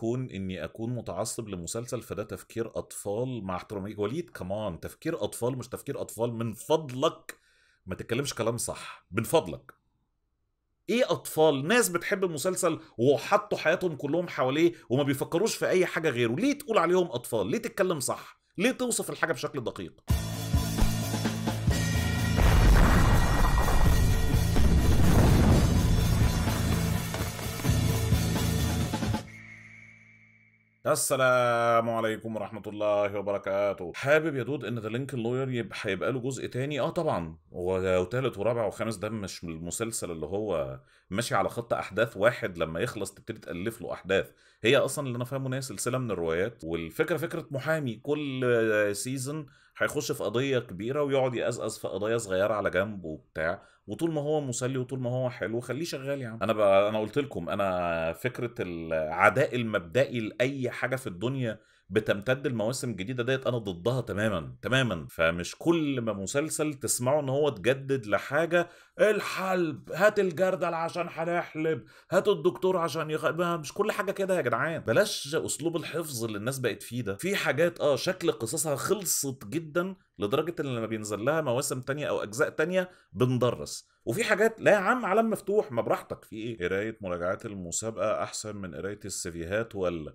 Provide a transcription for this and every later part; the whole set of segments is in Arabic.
كون اني اكون متعصب لمسلسل فده تفكير اطفال، مع احترامي وليد كمان، تفكير اطفال مش تفكير اطفال، من فضلك ما تتكلمش كلام صح، من فضلك. ايه اطفال؟ ناس بتحب المسلسل وحطوا حياتهم كلهم حواليه وما بيفكروش في اي حاجه غيره، ليه تقول عليهم اطفال؟ ليه تتكلم صح؟ ليه توصف الحاجه بشكل دقيق؟ السلام عليكم ورحمة الله وبركاته. حابب يا دود ان ذا لينكن لوير هيبقى له جزء تاني، طبعا، وثالث ورابع وخامس. ده مش المسلسل اللي هو ماشي على خط احداث واحد، لما يخلص تبتدي تالف له احداث. هي اصلا اللي انا فاهمه ان هي سلسله من الروايات، والفكره فكره محامي كل سيزون هيخش في قضيه كبيره ويقعد يقزقز في قضايا صغيره على جنب وبتاع، وطول ما هو مسلي وطول ما هو حلو خليه شغال يا عم. انا قلت لكم، انا فكره العداء المبدئي لاي حاجه في الدنيا بتمتد المواسم الجديده ديت انا ضدها تماما تماما. فمش كل ما مسلسل تسمعوا ان هو اتجدد لحاجه، الحلب، هات الجردل عشان هنحلب، هات الدكتور عشان مش كل حاجه كده يا جدعان. بلاش اسلوب الحفظ اللي الناس بقت فيه ده. في حاجات شكل قصصها خلصت جدا لدرجه ان لما بينزل لها مواسم تانية او اجزاء تانية بندرس، وفي حاجات لا يا عم علم مفتوح، ما براحتك. في ايه؟ قرايه مراجعات المسابقه احسن من قرايه السيفيهات ولا؟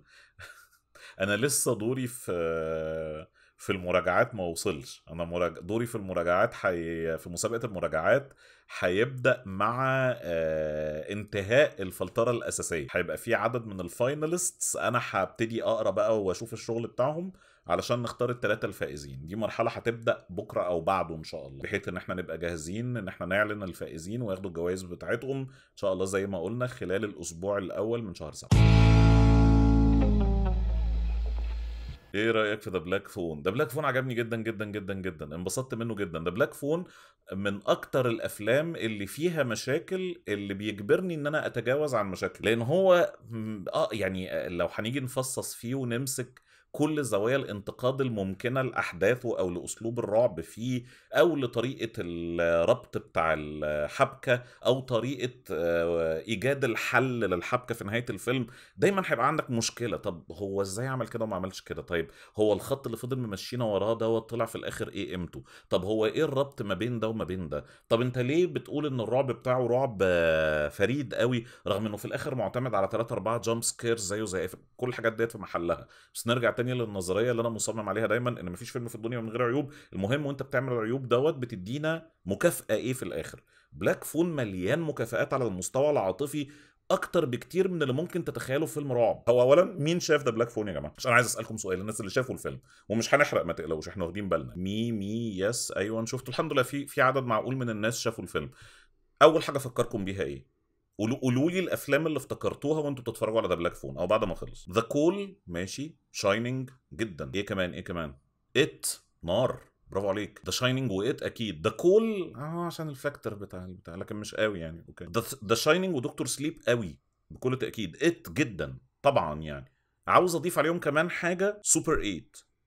انا لسه دوري في المراجعات ما وصلش. انا دوري في المراجعات في مسابقه المراجعات هيبدا مع انتهاء الفلتره الاساسيه. هيبقى في عدد من الفايناليستس، انا هبتدي اقرا بقى واشوف الشغل بتاعهم علشان نختار الثلاثه الفائزين. دي مرحله هتبدا بكره او بعده ان شاء الله، بحيث ان احنا نبقى جاهزين ان احنا نعلن الفائزين وياخدوا الجوائز بتاعتهم ان شاء الله زي ما قلنا خلال الاسبوع الاول من شهر 7. ايه رايك في ذا بلاك فون؟ ذا بلاك فون عجبني جدا جدا جدا جدا، انبسطت منه جدا. ذا بلاك فون من اكتر الافلام اللي فيها مشاكل اللي بيجبرني ان انا اتجاوز عن مشاكل، لان هو يعني لو هنيجي نفصص فيه ونمسك كل زوايا الانتقاد الممكنه لاحداثه او لاسلوب الرعب فيه او لطريقه الربط بتاع الحبكه او طريقه ايجاد الحل للحبكه في نهايه الفيلم، دايما هيبقى عندك مشكله. طب هو ازاي عمل كده وما عملش كده؟ طيب هو الخط اللي فضل ممشينا وراه دوت طلع في الاخر ايه قيمته؟ طب هو ايه الربط ما بين ده وما بين ده؟ طب انت ليه بتقول ان الرعب بتاعه رعب فريد قوي رغم انه في الاخر معتمد على 3-4 جامب سكير زيه زي كل الحاجات ديت في محلها؟ بس نرجع تاني للنظريه اللي انا مصمم عليها دايما، ان مفيش فيلم في الدنيا من غير عيوب. المهم وانت بتعمل العيوب دوت بتدينا مكافاه ايه في الاخر. بلاك فون مليان مكافآت على المستوى العاطفي اكتر بكتير من اللي ممكن تتخيله في فيلم رعب. هو اولا مين شاف ذا بلاك فون يا جماعه؟ عشان عايز اسالكم سؤال، الناس اللي شافوا الفيلم، ومش هنحرق ما تقلقوش احنا واخدين بالنا. يس ايوه شفته الحمد لله. في عدد معقول من الناس شافوا الفيلم. اول حاجه افكركم بيها ايه؟ قولوا لي الافلام اللي افتكرتوها وانتوا بتتفرجوا على ذا بلاك فون او بعد ما خلص. ذا كول ماشي، شايننج جدا، ايه كمان ات نار، برافو عليك. ذا شايننج وات اكيد، ذا كول عشان الفاكتور بتاع لكن مش قوي يعني. اوكي، ذا شايننج ودكتور سليب قوي بكل تاكيد، ات جدا طبعا يعني. عاوز اضيف عليهم كمان حاجه، سوبر 8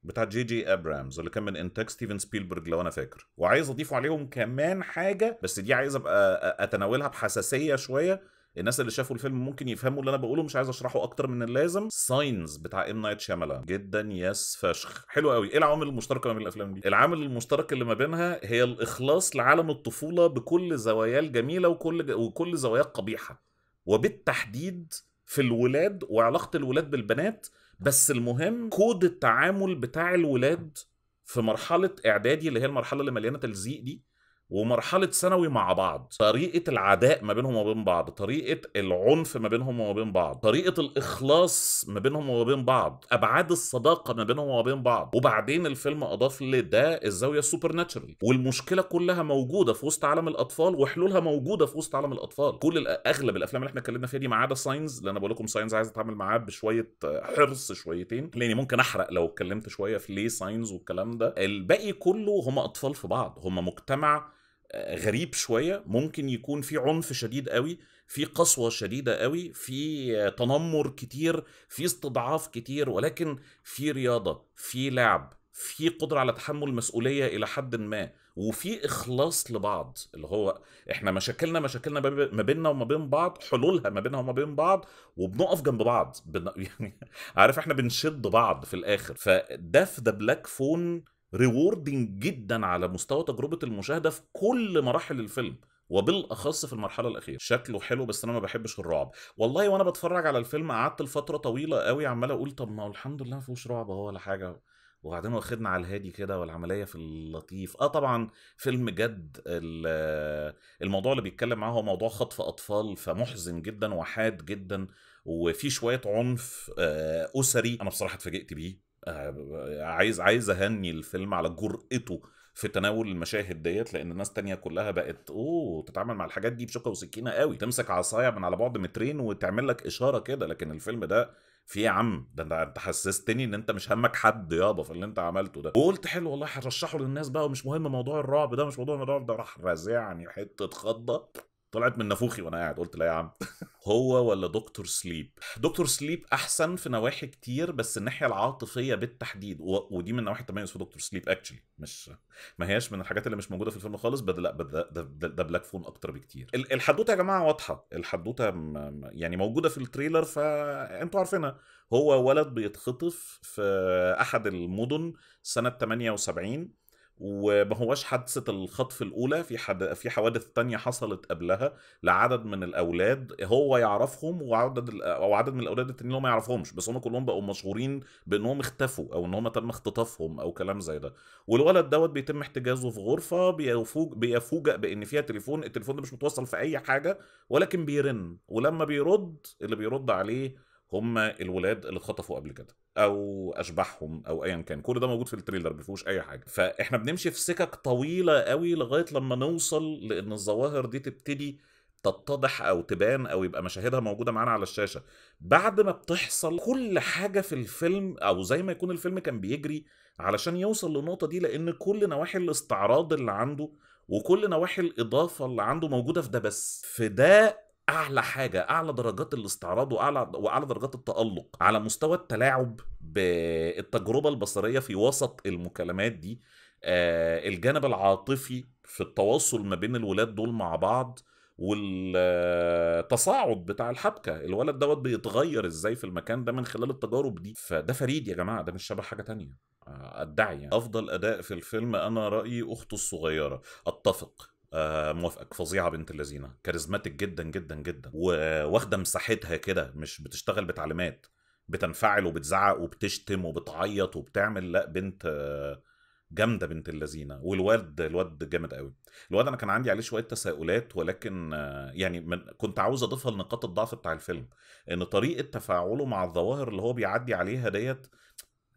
بتاع جي ابرامز اللي كان من انتاج ستيفن سبيلبرج لو انا فاكر. وعايز اضيف عليهم كمان حاجه، بس دي عايز ابقى اتناولها بحساسيه شويه، الناس اللي شافوا الفيلم ممكن يفهموا اللي انا بقوله، مش عايز اشرحه اكتر من اللازم. ساينز بتاع ام نايت شاملان جدا، يس فشخ، حلو قوي. ايه العوامل المشتركه ما بين الافلام دي؟ العامل المشترك اللي ما بينها هي الاخلاص لعالم الطفوله بكل زواياه الجميله وكل زواياه القبيحه، وبالتحديد في الولاد وعلاقه الولاد بالبنات. بس المهم كود التعامل بتاع الولاد في مرحلة إعدادي اللي هي المرحلة اللي مليانة تلزيق دي، ومرحلة ثانوي مع بعض، طريقة العداء ما بينهم وما بين بعض، طريقة العنف ما بينهم وما بين بعض، طريقة الإخلاص ما بينهم وما بين بعض، أبعاد الصداقة ما بينهم وما بين بعض. وبعدين الفيلم أضاف لده الزاوية السوبر ناتشرال، والمشكلة كلها موجودة في وسط عالم الأطفال وحلولها موجودة في وسط عالم الأطفال. كل أغلب الأفلام اللي احنا اتكلمنا فيها دي ما عدا ساينز، لأن أنا بقول لكم ساينز عايز أتعامل معاه بشوية حرص شويتين، لأني ممكن أحرق لو اتكلمت شوية في ليه ساينز والكلام ده. الباقي كله هم أطفال في بعض، هم مجتمع غريب شويه، ممكن يكون في عنف شديد قوي، في قسوه شديده قوي، في تنمر كتير، في استضعاف كتير، ولكن في رياضه، في لعب، في قدره على تحمل مسؤوليه الى حد ما، وفي اخلاص لبعض، اللي هو احنا مشاكلنا ما بيننا وما بين بعض، حلولها ما بيننا وما بين بعض، وبنقف جنب بعض، يعني عارف احنا بنشد بعض في الاخر. فده في ذا بلاك فون ريوردنج جدا على مستوى تجربه المشاهده في كل مراحل الفيلم، وبالاخص في المرحله الاخيره. شكله حلو بس انا ما بحبش الرعب والله. وانا بتفرج على الفيلم قعدت لفتره طويله قوي عمال اقول طب ما الحمد لله ما فيهوش رعب اهو ولا حاجه، وبعدين واخدنا على الهادي كده والعمليه في اللطيف. طبعا فيلم جد، الموضوع اللي بيتكلم معاه هو موضوع خطف اطفال، فمحزن جدا وحاد جدا، وفي شويه عنف اسري. انا بصراحه اتفاجئت بيه، عايز اهني الفيلم على جرأته في تناول المشاهد ديت، لان الناس تانية كلها بقت تتعامل مع الحاجات دي بشوكه وسكينه قوي، تمسك عصايه من على بعد مترين وتعمل لك اشاره كده. لكن الفيلم ده في يا عم، ده انت حسستني ان انت مش همك حد يابا في اللي انت عملته ده، وقلت حلو والله هرشحه للناس بقى، ومش مهم موضوع الرعب ده، مش موضوع الرعب ده. راح رازعني حته خضه طلعت من نافوخي وانا قاعد، قلت لا يا عم. هو ولا دكتور سليب؟ دكتور سليب احسن في نواحي كتير، بس الناحيه العاطفيه بالتحديد، ودي من نواحي التميز في دكتور سليب اكشلي، مش ما هياش من الحاجات اللي مش موجوده في الفيلم خالص. لا ده بلاك فون اكتر بكتير. الحدوته يا جماعه واضحه، الحدوته يعني موجوده في التريلر فانتوا عارفينها. هو ولد بيتخطف في احد المدن سنه 78، وما هواش حادثه الخطف الاولى، في حوادث تانية حصلت قبلها لعدد من الاولاد هو يعرفهم، وعدد من الاولاد التانيين اللي ما يعرفهمش، بس هم كلهم بقوا مشهورين بانهم اختفوا او ان هم تم اختطافهم او كلام زي ده. والولد دوت بيتم احتجازه في غرفه بيفوجئ بان فيها تليفون، التليفون ده مش متوصل في اي حاجه ولكن بيرن، ولما بيرد اللي بيرد عليه هم الولاد اللي اتخطفوا قبل كده او اشباحهم او ايا كان. كل ده موجود في التريلر ما فيهوش اي حاجه. فاحنا بنمشي في سكك طويله قوي لغايه لما نوصل لان الظواهر دي تبتدي تتضح او تبان او يبقى مشاهدها موجوده معانا على الشاشه. بعد ما بتحصل كل حاجه في الفيلم، او زي ما يكون الفيلم كان بيجري علشان يوصل للنقطه دي، لان كل نواحي الاستعراض اللي عنده وكل نواحي الاضافه اللي عنده موجوده في ده. بس في ده اعلى حاجه، اعلى درجات الاستعراض واعلى درجات التالق على مستوى التلاعب بالتجربه البصريه في وسط المكالمات دي، الجانب العاطفي في التواصل ما بين الولاد دول مع بعض، والتصاعد بتاع الحبكه، الولد دوت بيتغير ازاي في المكان ده من خلال التجارب دي. فده فريد يا جماعه، ده مش شبه حاجه تانية ادعي يعني. افضل اداء في الفيلم انا رايي اخته الصغيره. اتفق، موافقك، فظيعه بنت اللذينه، كاريزماتيك جدا جدا جدا، واخده مساحتها كده، مش بتشتغل بتعليمات، بتنفعل وبتزعق وبتشتم وبتعيط وبتعمل، لا بنت جامده بنت اللذينه. والواد جامد قوي. الواد انا كان عندي عليه شويه تساؤلات، ولكن يعني كنت عاوز اضيفها لنقاط الضعف بتاع الفيلم، ان طريقه تفاعله مع الظواهر اللي هو بيعدي عليها ديت،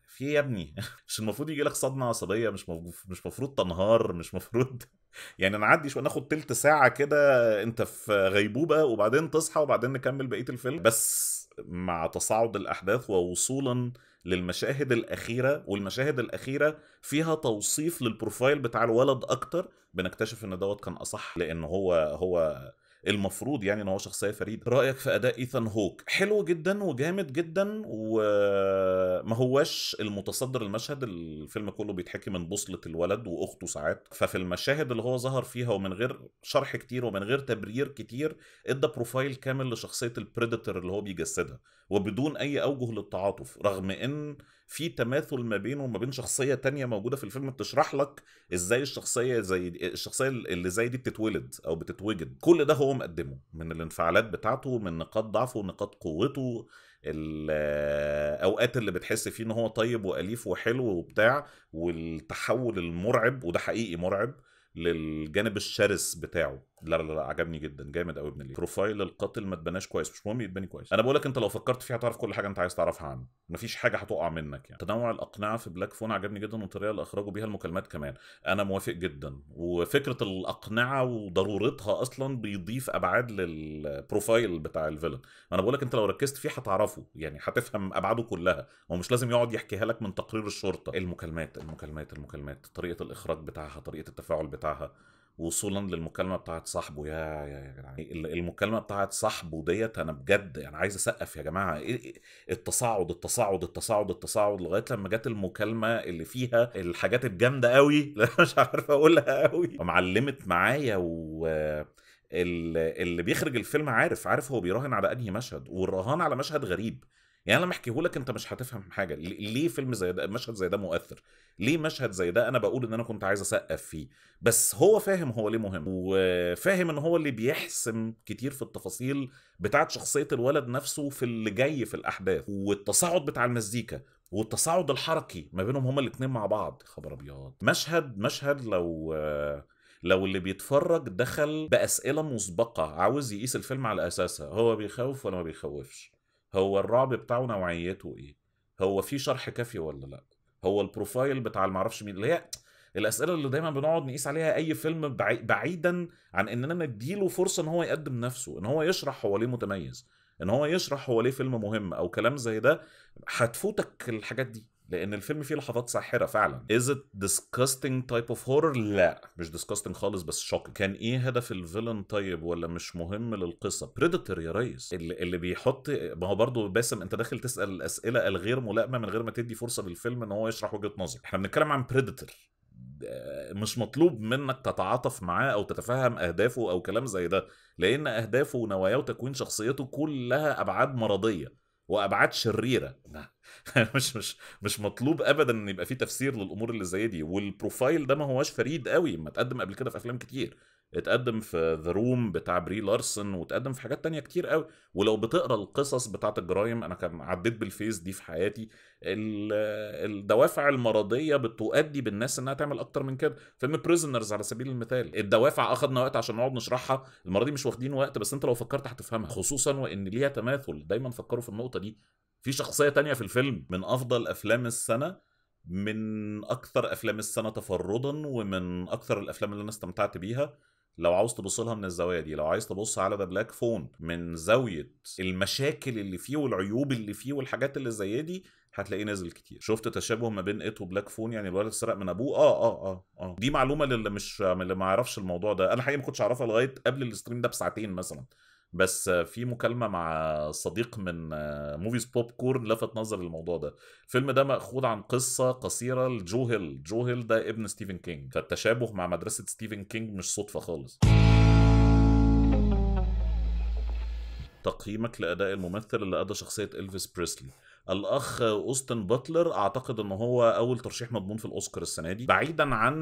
في يا ابني مش المفروض يجي لك صدمه عصبيه، مش مفروض تنهار، مش مفروض يعني نعدي شويه ناخد تلت ساعه كده انت في غيبوبه وبعدين تصحى وبعدين نكمل بقيه الفيلم. بس مع تصاعد الاحداث ووصولا للمشاهد الاخيره، والمشاهد الاخيره فيها توصيف للبروفايل بتاع الولد اكتر، بنكتشف ان دوت كان اصح، لان هو المفروض يعني ان هو شخصيه فريده. رايك في اداء ايثان هوك؟ حلو جدا وجامد جدا، وما هواش المتصدر المشهد، الفيلم كله بيتحكي من بوصله الولد واخته ساعات، ففي المشاهد اللي هو ظهر فيها ومن غير شرح كتير ومن غير تبرير كتير ادى بروفايل كامل لشخصيه البريدتور اللي هو بيجسدها، وبدون اي اوجه للتعاطف، رغم ان في تماثل ما بينه وما بين شخصيه تانية موجوده في الفيلم بتشرح لك ازاي الشخصيه اللي زي دي بتتولد او بتتوجد. كل ده هو مقدمه من الانفعالات بتاعته، من نقاط ضعفه ونقاط قوته، الاوقات اللي بتحس فيه ان هو طيب واليف وحلو وبتاع، والتحول المرعب، وده حقيقي مرعب، للجانب الشرس بتاعه. لا لا لا عجبني جدا، جامد قوي ابن الليل. بروفايل القاتل ما اتبناش كويس، مش مهم يتبني كويس، انا بقول لك انت لو فكرت فيها هتعرف كل حاجه انت عايز تعرفها عنه، مفيش حاجه هتقع منك يعني. تنوع الاقنعه في بلاك فون عجبني جدا، والطريقه اللي اخرجوا بيها المكالمات كمان انا موافق جدا، وفكره الاقنعه وضرورتها اصلا بيضيف ابعاد للبروفايل بتاع الفيلن، انا بقول لك انت لو ركزت فيه هتعرفه يعني، هتفهم ابعاده كلها، هو مش لازم يقعد يحكيها لك من تقرير الشرطه. المكالمات، طريقه الاخراج بتاعها، طريقه التفاعل بتاعها، وصولا للمكالمه بتاعت صاحبه. يا يعني المكالمه بتاعت صاحبه ديت انا بجد يعني عايز اسقف يا جماعه. التصاعد التصاعد التصاعد التصاعد لغايه لما جت المكالمه اللي فيها الحاجات الجامده قوي مش عارف اقولها قوي، معلمت معايا. و اللي بيخرج الفيلم عارف هو بيراهن على انهي مشهد، والرهان على مشهد غريب. يعني لما احكيهولك انت مش هتفهم حاجه. ليه فيلم زي ده، مشهد زي ده مؤثر؟ ليه مشهد زي ده انا بقول ان انا كنت عايز اسقف فيه؟ بس هو فاهم هو ليه مهم، وفاهم ان هو اللي بيحسم كتير في التفاصيل بتاعت شخصيه الولد نفسه في اللي جاي في الاحداث. والتصاعد بتاع المزيكا والتصاعد الحركي ما بينهم هما الاثنين مع بعض، خبر ابيض. مشهد لو اللي بيتفرج دخل باسئله مسبقه عاوز يقيس الفيلم على اساسها، هو بيخوف ولا ما بيخوفش، هو الرعب بتاعه نوعيته ايه، هو في شرح كافي ولا لا، هو البروفايل بتاع المعرفش مين، اللي هي الاسئله اللي دايما بنقعد نقيس عليها اي فيلم، بعيدا عن اننا نديله فرصه ان هو يقدم نفسه، ان هو يشرح هو ليه متميز، ان هو يشرح هو ليه فيلم مهم او كلام زي ده. هتفوتك الحاجات دي لان الفيلم فيه لحظات ساحره فعلا. Is it disgusting type of horror؟ لا مش disgusting خالص، بس شوك. كان ايه هدف الفيلن طيب، ولا مش مهم للقصه؟ بريدتر يا ريس. اللي بيحط، ما هو برضه باسم انت داخل تسال الاسئله الغير ملائمه من غير ما تدي فرصه للفيلم ان هو يشرح وجهه نظر. احنا بنتكلم عن بريدتر، مش مطلوب منك تتعاطف معاه او تتفهم اهدافه او كلام زي ده، لان اهدافه ونواياه وتكوين شخصيته كلها ابعاد مرضيه وابعاد شريره. مش مطلوب ابدا ان يبقى في تفسير للامور اللي زي دي. والبروفايل ده ما هواش فريد قوي، ما اتقدم قبل كده في افلام كتير، اتقدم في ذا روم بتاع بري لارسن، واتقدم في حاجات تانية كتير قوي. ولو بتقرا القصص بتاعت الجرايم، انا كان عديت بالفيز دي في حياتي، الدوافع المرضيه بتؤدي بالناس انها تعمل اكتر من كده. فيلم بريزنرز على سبيل المثال، الدوافع اخذنا وقت عشان نقعد نشرحها، المره دي مش واخدين وقت، بس انت لو فكرت هتفهمها، خصوصا وان ليها تماثل. دايما فكروا في النقطه دي. في شخصيه تانية في الفيلم من افضل افلام السنه، من اكثر افلام السنه تفردا، ومن اكثر الافلام اللي انا استمتعت بيها. لو عاوز تبص لها من الزاويه دي، لو عايز تبص على ذا بلاك فون من زاويه المشاكل اللي فيه والعيوب اللي فيه والحاجات اللي زي دي، هتلاقيه نازل كتير. شفت تشابه ما بين إيت وبلاك فون، يعني الولد سرق من ابوه. دي معلومه للي مش اللي ما يعرفش الموضوع ده. انا حقيقي ما كنتش اعرفها لغايه قبل الاستريم ده بساعتين مثلا. بس في مكالمه مع صديق من موفيز بوب كورن لفت نظر الموضوع ده. الفيلم ده ماخوذ عن قصه قصيره لجو هيل. جو هيل ده ابن ستيفن كينج، فالتشابه مع مدرسه ستيفن كينج مش صدفه خالص. تقييمك لاداء الممثل اللي ادى شخصيه إلفيس بريسلي؟ الاخ أوستن باتلر اعتقد ان هو اول ترشيح مضمون في الاوسكار السنه دي، بعيدا عن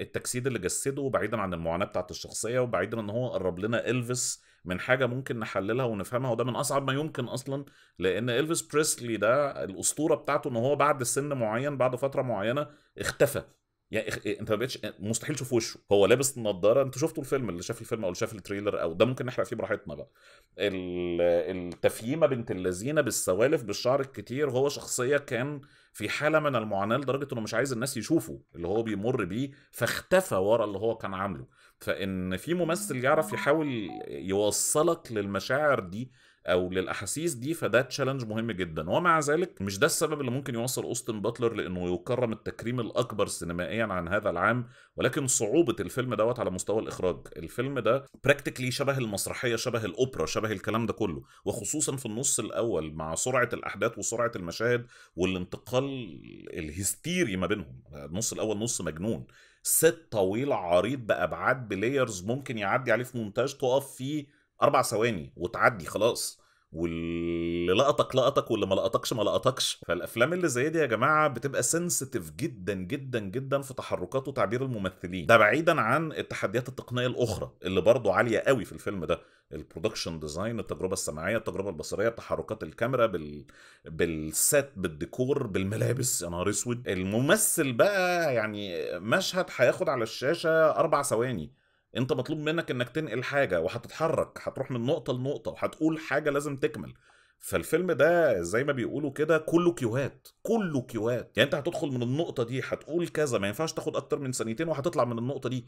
التجسيد اللي جسده، وبعيدا عن المعاناه بتاعت الشخصيه، وبعيدا ان هو قرب لنا إلفيس من حاجه ممكن نحللها ونفهمها، وده من اصعب ما يمكن اصلا. لان إلفيس بريسلي ده الاسطوره بتاعته ان هو بعد سن معين، بعد فتره معينه اختفى. يعني انت ما بقتش مستحيل تشوف وشه. هو لابس نظاره، انتوا شفتوا الفيلم، اللي شاف الفيلم او اللي شاف التريلر او ده ممكن نحرق فيه براحتنا بقى. التفييمه بنت اللذينه بالسوالف بالشعر الكتير، هو شخصيه كان في حاله من المعاناه لدرجه انه مش عايز الناس يشوفوا اللي هو بيمر بيه، فاختفى ورا اللي هو كان عامله. فان في ممثل يعرف يحاول يوصلك للمشاعر دي او للاحاسيس دي، فده تشالنج مهم جدا. ومع ذلك مش ده السبب اللي ممكن يوصل أوستن باتلر لانه يكرم التكريم الاكبر سينمائيا عن هذا العام، ولكن صعوبه الفيلم دوت على مستوى الاخراج. الفيلم ده براكتيكلي شبه المسرحيه، شبه الاوبرا، شبه الكلام ده كله، وخصوصا في النص الاول مع سرعه الاحداث وسرعه المشاهد والانتقال الهستيري ما بينهم. النص الاول نص مجنون، ست طويل عريض بابعاد بلايرز ممكن يعدي عليه في مونتاج، تقف فيه 4 ثواني وتعدي خلاص، واللي لقطك لقطك واللي ما لقطكش ما لقطكش. فالافلام اللي زي دي يا جماعه بتبقى سنسيتيف جدا جدا جدا في تحركات وتعبير الممثلين، ده بعيدا عن التحديات التقنيه الاخرى اللي برضو عاليه قوي في الفيلم ده. البرودكشن ديزاين، التجربه السمعيه، التجربه البصريه، تحركات الكاميرا بالسات، بالديكور، بالملابس. يا نهار اسود. الممثل بقى يعني مشهد هياخد على الشاشه 4 ثواني، انت مطلوب منك انك تنقل حاجه، وهتتحرك، هتروح من نقطه لنقطه، وهتقول حاجه لازم تكمل. فالفيلم ده زي ما بيقولوا كده كله كيوهات، كله كيوهات. يعني انت هتدخل من النقطه دي هتقول كذا، ما ينفعش تاخد اكتر من ثانيتين، وهتطلع من النقطه دي.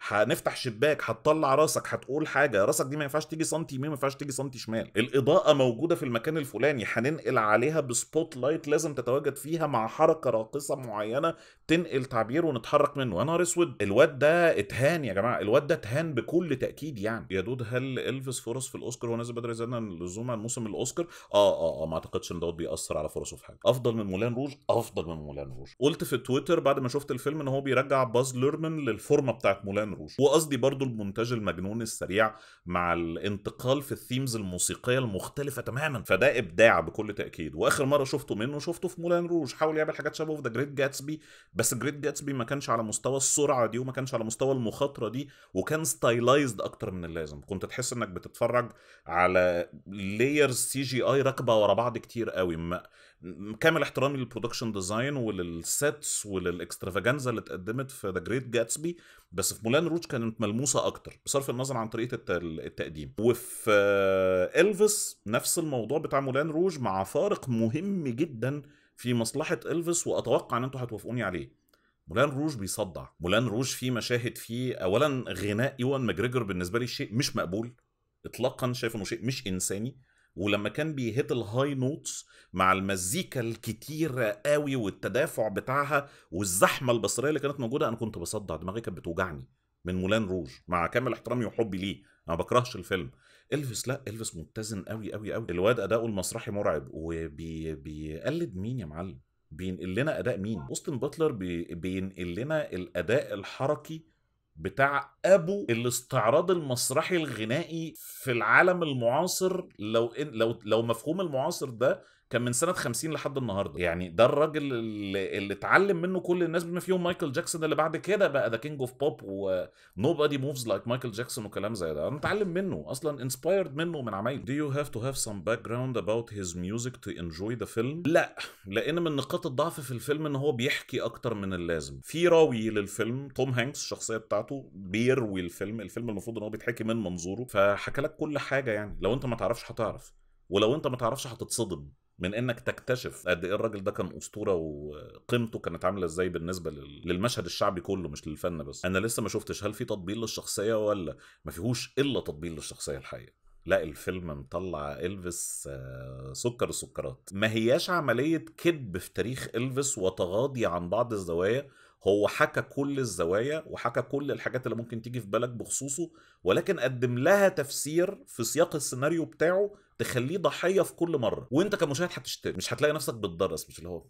هنفتح شباك، هتطلع راسك، هتقول حاجه، راسك دي ما ينفعش تيجي سنتي يمين، ما ينفعش تيجي سنتي شمال، الاضاءه موجوده في المكان الفلاني، هننقل عليها بسبوت لايت لازم تتواجد فيها مع حركه راقصه معينه تنقل تعبير ونتحرك منه. انا اسود، الواد ده اتهان يا جماعه، الواد ده اتهان بكل تاكيد. يعني يا دود، هل الفيس فرص في الاوسكار هو نازل بدري زياده عن اللزوم عن موسم الاوسكار؟ ما اعتقدش ان دوت بيأثر على فرصه في حاجه. افضل من مولان روج، افضل من مولان روج. قلت في تويتر بعد ما شفت الفيلم ان هو بيرجع باز ليرمان للفورمه بتاعت مولان روج، وقصدي برضو المونتاج المجنون السريع مع الانتقال في الثيمز الموسيقيه المختلفه تماما، فده ابداع بكل تاكيد. واخر مره شفته منه شفته في مولان روج، حاول يعمل حاجات شبهه في ذا جريت جاتسبي، بس الجريت جاتسبي ما كانش على مستوى السرعه دي وما كانش على مستوى المخاطره دي، وكان ستايلايزد اكتر من اللازم، كنت تحس انك بتتفرج على لايرز سي جي اي راكبه ورا بعض كتير قوي. كامل احترامي للبرودكشن ديزاين وللسيتس وللاكسترافاجانزا اللي اتقدمت في ذا جريت جاتسبي، بس في مولان روج كانت ملموسه اكتر بصرف النظر عن طريقه التقديم. وفي إلفيس نفس الموضوع بتاع مولان روج مع فارق مهم جدا في مصلحه إلفيس، واتوقع ان انتوا هتوافقوني عليه. مولان روج بيصدع، مولان روج فيه مشاهد فيه اولا غناء ايوان ماجريجر بالنسبه لي شيء مش مقبول اطلاقا، شايف انه شيء مش انساني، ولما كان بيهت الهاي نوتس مع المزيكا الكتيرة قوي والتدافع بتاعها والزحمه البصريه اللي كانت موجوده، انا كنت بصدع، دماغي كانت بتوجعني من مولان روج مع كامل احترامي وحبي ليه، انا ما بكرهش الفيلم. إلفيس لا، إلفيس متزن قوي قوي قوي، الواد اداؤه المسرحي مرعب، وبيقلد مين يا معلم؟ بينقل لنا اداء مين؟ أوستن باتلر بينقل لنا الاداء الحركي بتاع ابو الاستعراض المسرحي الغنائي في العالم المعاصر. لو مفهوم المعاصر ده كان من سنه 50 لحد النهارده، يعني ده الراجل اللي اتعلم منه كل الناس بما فيهم مايكل جاكسون اللي بعد كده بقى ذا كينج اوف بوب ونوبادي موفز لايك مايكل جاكسون وكلام زي ده، انا اتعلم منه اصلا، انسبايرد منه ومن عمايله. Do you have to have some background about his music to enjoy the film؟ لا، لان من نقاط الضعف في الفيلم ان هو بيحكي اكتر من اللازم. في راوي للفيلم توم هانكس، الشخصيه بتاعته بيروي الفيلم المفروض ان هو بيتحكي من منظوره، فحكى لك كل حاجه، يعني لو انت ما تعرفش هتعرف، ولو انت ما تعرفش هتتصدم من انك تكتشف قد ايه الراجل ده كان اسطوره وقيمته كانت عامله ازاي بالنسبه للمشهد الشعبي كله مش للفن بس. انا لسه ما شفتش هل في تطبيل للشخصيه ولا ما فيهوش الا تطبيل للشخصيه الحقيقه. لا، الفيلم مطلع إلفيس سكر السكرات، ما هياش عمليه كذب في تاريخ إلفيس وتغاضي عن بعض الزوايا، هو حكى كل الزوايا وحكى كل الحاجات اللي ممكن تيجي في بالك بخصوصه، ولكن قدم لها تفسير في سياق السيناريو بتاعه تخليه ضحيه في كل مره، وانت كمشاهد هتشتري، مش هتلاقي نفسك بتدرس، مش اللي هو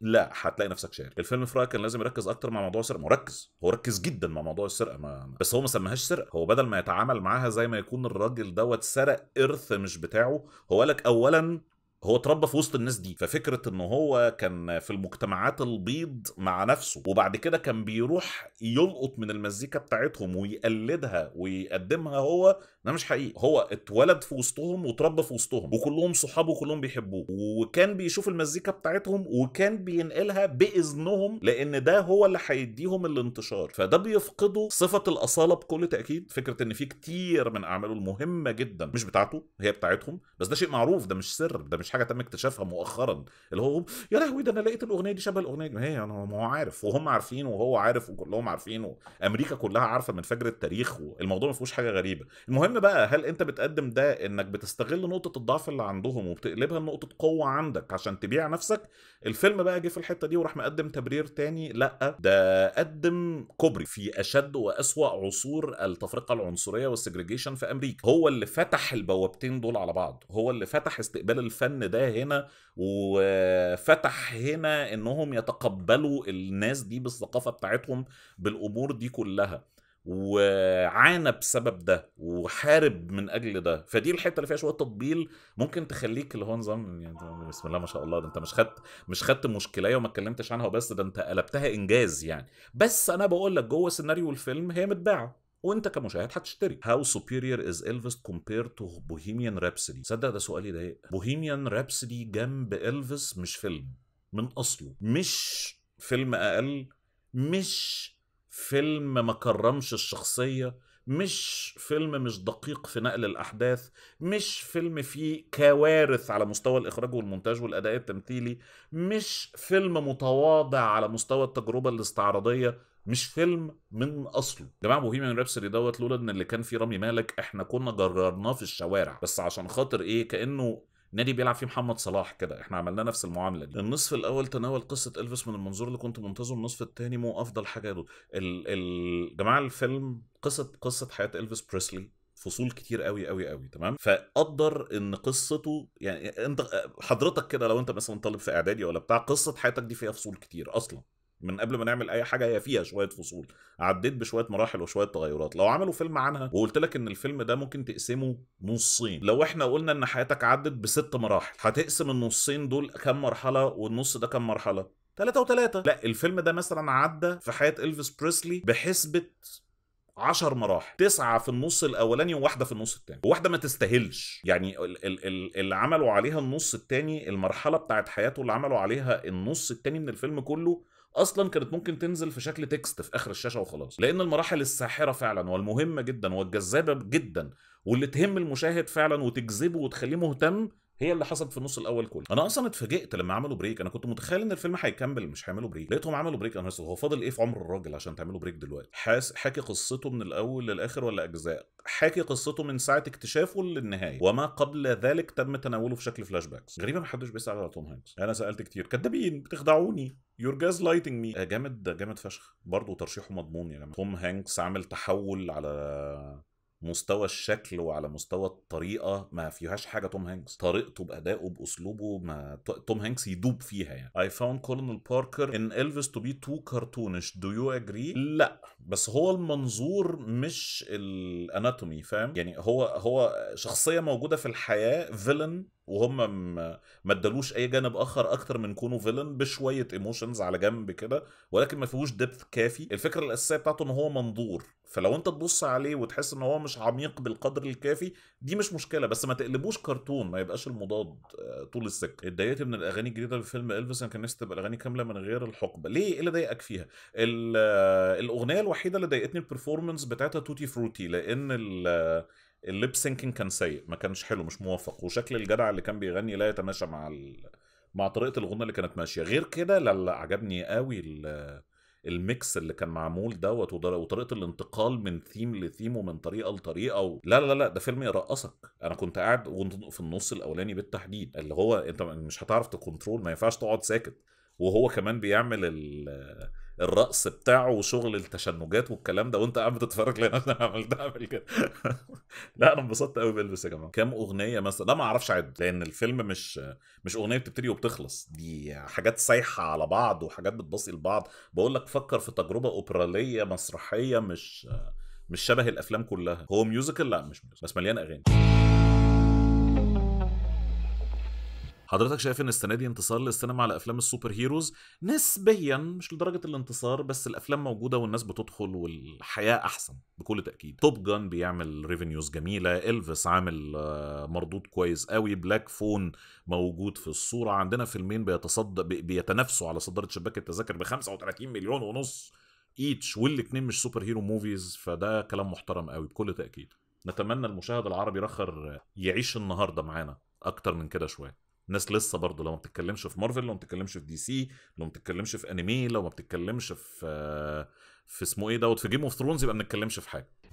لا، هتلاقي نفسك شاري. الفيلم في رايي كان لازم يركز اكتر مع موضوع السرقه، مركز، هو ركز جدا مع موضوع السرقه، بس هو ما سماهاش سرقه، هو بدل ما يتعامل معاها زي ما يكون الراجل دوت سرق ارث مش بتاعه، هو قال لك اولا هو اتربى في وسط الناس دي، ففكره ان هو كان في المجتمعات البيض مع نفسه، وبعد كده كان بيروح يلقط من المزيكا بتاعتهم ويقلدها ويقدمها هو، ده مش حقيقي، هو اتولد في وسطهم واتربى في وسطهم وكلهم صحابه وكلهم بيحبوه، وكان بيشوف المزيكا بتاعتهم وكان بينقلها باذنهم، لان ده هو اللي هيديهم الانتشار، فده بيفقده صفه الاصاله بكل تاكيد. فكره ان في كتير من اعماله المهمه جدا مش بتاعته، هي بتاعتهم، بس ده شيء معروف، ده مش سر، ده مش حاجه تم اكتشافها مؤخرا اللي هو يا لهوي ده انا لقيت الاغنيه دي شبه الاغنيه دي، ما هو عارف وهم عارفين وهو عارف وكلهم عارفين وامريكا كلها عارفه من فجر التاريخ، والموضوع ما فيهوش حاجه غريبه. المهم بقى، هل انت بتقدم ده انك بتستغل نقطه الضعف اللي عندهم وبتقلبها لنقطه قوه عندك عشان تبيع نفسك؟ الفيلم بقى جه في الحته دي وراح مقدم تبرير تاني، لا ده قدم كوبري في اشد واسوأ عصور التفرقه العنصريه والسجريجيشن في امريكا، هو اللي فتح البوابتين دول على بعض، هو اللي فتح استقبال الفن ده هنا، وفتح هنا انهم يتقبلوا الناس دي بالثقافه بتاعتهم بالامور دي كلها، وعانى بسبب ده وحارب من اجل ده، فدي الحته اللي فيها شويه تطبيل ممكن تخليك اللي هو نظام يعني بسم الله ما شاء الله، ده انت مش خدت مشكله وما اتكلمتش عنها وبس، ده انت قلبتها انجاز يعني. بس انا بقول لك جوه سيناريو الفيلم هي متباعه وانت كمشاهد هتشتري. How superior is Elvis compared to Bohemian Rhapsody؟ صدق ده سؤالي ضايق. Bohemian Rhapsody جنب إلفيس مش فيلم من اصله، مش فيلم اقل، مش فيلم ما كرمش الشخصيه، مش فيلم مش دقيق في نقل الاحداث، مش فيلم فيه كوارث على مستوى الاخراج والمونتاج والاداء التمثيلي، مش فيلم متواضع على مستوى التجربه الاستعراضيه، مش فيلم من اصله. جماعه بوهيميان رابسودي دوت لولا ان اللي كان فيه رامي مالك احنا كنا جررناه في الشوارع، بس عشان خاطر ايه، كانه نادي بيلعب فيه محمد صلاح كده، احنا عملنا نفس المعامله دي. النصف الاول تناول قصه الفيس من المنظور اللي كنت منتظره، النصف الثاني مو افضل حاجه. جماعه الفيلم قصه حياه الفيس بريسلي، فصول كتير قوي قوي قوي، تمام؟ فقدر ان قصته، يعني انت حضرتك كده لو انت مثلا طالب في اعدادي ولا بتاع، قصه حياتك دي فيها فصول كتير اصلا، من قبل ما نعمل اي حاجه هي فيها شويه فصول، عديت بشويه مراحل وشويه تغيرات. لو عملوا فيلم عنها وقلت لك ان الفيلم ده ممكن تقسمه نصين، لو احنا قلنا ان حياتك عدت بست مراحل، هتقسم النصين دول كام مرحله والنص ده كام مرحله؟ 3 و3. لا، الفيلم ده مثلا عدى في حياه إلفيس بريسلي بحسبه 10 مراحل، 9 في النص الاولاني وواحده في النص الثاني، وواحده ما تستاهلش. يعني اللي عملوا عليها النص الثاني، المرحله بتاعت حياته اللي عملوا عليها النص الثاني من الفيلم كله، اصلا كانت ممكن تنزل في شكل تكست في اخر الشاشه وخلاص، لان المراحل الساحره فعلا والمهمه جدا والجذابه جدا واللي تهم المشاهد فعلا وتجذبه وتخليه مهتم هي اللي حصلت في النص الاول كله. انا اصلا اتفاجئت لما عملوا بريك، انا كنت متخيل ان الفيلم هيكمل مش هيعملوا بريك، لقيتهم عملوا بريك. انا هو فاضل ايه في عمر الراجل عشان تعملوا بريك دلوقتي؟ حاكي قصته من الاول للاخر ولا اجزاء؟ حاكي قصته من ساعه اكتشافه للنهايه، وما قبل ذلك تم تناوله في شكل فلاش باكس. غريبه ما حدش بيسال على توم هانكس، انا سالت كتير، كدابين بتخدعوني، يور جاز لايتنج مي. جامد جامد فشخ، برضه ترشيحه مضمون يا جماعه. توم هانكس عامل تحول على مستوى الشكل وعلى مستوى الطريقه ما فيهاش حاجه. توم هانكس طريقته بادائه باسلوبه، ما توم هانكس يدوب فيها يعني. I found Colonel Parker in Elvis to be too cartoonish. Do you agree؟ لا، بس هو المنظور مش الاناتومي، فاهم يعني؟ هو شخصيه موجوده في الحياه، فيلن، وهم ما ادالوش اي جانب اخر اكتر من كونه فيلن بشويه ايموشنز على جنب كده، ولكن ما فيهوش ديبث كافي. الفكره الاساسيه بتاعته ان هو منظور، فلو انت تبص عليه وتحس ان هو مش عميق بالقدر الكافي دي مش مشكله، بس ما تقلبوش كرتون، ما يبقاش المضاد طول السكه. اتضايقت من الاغاني الجديده لفيلم إلفيس، كان نفسي تبقى الاغاني كامله من غير الحقبه. ليه؟ ايه اللي ضايقك فيها؟ الاغنيه الوحيده اللي ضايقتني البرفورمانس بتاعتها توتي فروتي، لان الليب سينكينج كان سيء، ما كانش حلو، مش موفق، وشكل الجدع اللي كان بيغني لا يتماشى مع طريقه الغنى اللي كانت ماشيه. غير كده لا، عجبني قوي الميكس اللي كان معمول دوت، وطريقه الانتقال من ثيم لثيم ومن طريقه لطريقه لا لا لا، ده فيلم يرقصك. انا كنت قاعد في النص الاولاني بالتحديد، اللي هو انت مش هتعرف تكنترول، ما ينفعش تقعد ساكت، وهو كمان بيعمل الرقص بتاعه وشغل التشنجات والكلام ده، وانت قاعد بتتفرج لان انا عمل كده. لا، انا انبسطت قوي بإلفيس يا جماعه. كام اغنيه مثلا؟ لا، ما اعرفش اعد، لان الفيلم مش اغنيه بتبتدي وبتخلص، دي حاجات سايحه على بعض وحاجات بتبصي لبعض. بقول لك فكر في تجربه اوبراليه مسرحيه، مش شبه الافلام كلها. هو ميوزيكال؟ لا مش ميوزيكال، بس مليان اغاني. حضرتك شايف ان السنه دي انتصار للسينما على افلام السوبر هيروز؟ نسبيا، مش لدرجه الانتصار، بس الافلام موجوده والناس بتدخل والحياه احسن بكل تاكيد. توب جان بيعمل ريفينيوز جميله، إلفيس عامل مردود كويس قوي، بلاك فون موجود في الصوره، عندنا فيلمين بيتنافسوا على صداره شباك التذاكر ب 35.5 مليون ايتش، والاثنين مش سوبر هيرو موفيز، فده كلام محترم قوي بكل تاكيد. نتمنى المشاهد العربي رخر يعيش النهارده معانا اكتر من كده شويه. الناس لسه برضه لو ما بتتكلمش في مارفل، لو ما بتتكلمش في دي سي، لو ما بتتكلمش في انمي، لو ما بتتكلمش في اسمه ايه دوت، في جيم اوف ثرونز، يبقى ما بنتكلمش في حاجه.